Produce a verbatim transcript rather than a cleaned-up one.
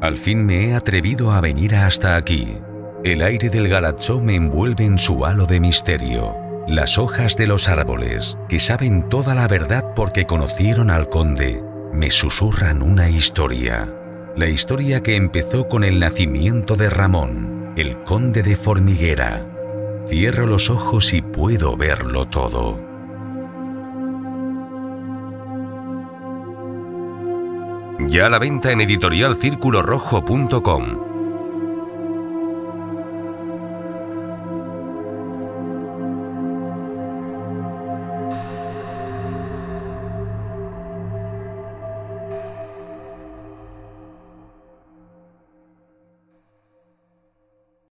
Al fin me he atrevido a venir hasta aquí. El aire del Galatzó me envuelve en su halo de misterio. Las hojas de los árboles, que saben toda la verdad porque conocieron al conde, me susurran una historia. La historia que empezó con el nacimiento de Ramón, el conde de Formiguera. Cierro los ojos y puedo verlo todo. Ya a la venta en editorial circulo rojo punto com.